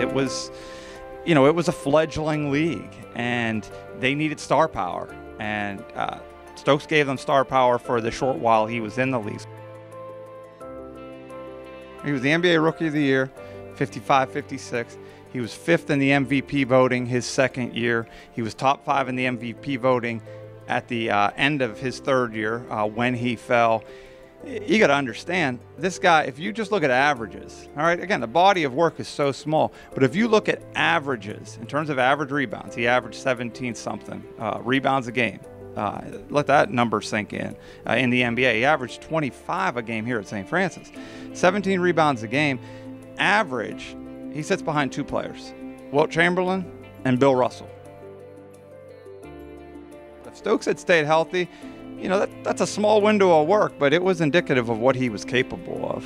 It was, you know, it was a fledgling league, and they needed star power. And Stokes gave them star power for the short while he was in the league. He was the NBA Rookie of the Year, 55-56. He was 5th in the MVP voting his second year. He was top 5 in the MVP voting at the end of his third year when he fell. You got to understand, this guy, if you just look at averages, all right, again, the body of work is so small, but if you look at averages, in terms of average rebounds, he averaged 17-something rebounds a game. Let that number sink in the NBA. He averaged 25 a game here at St. Francis. 17 rebounds a game. Average, he sits behind two players, Wilt Chamberlain and Bill Russell. If Stokes had stayed healthy, you know, that's a small window of work, but it was indicative of what he was capable of.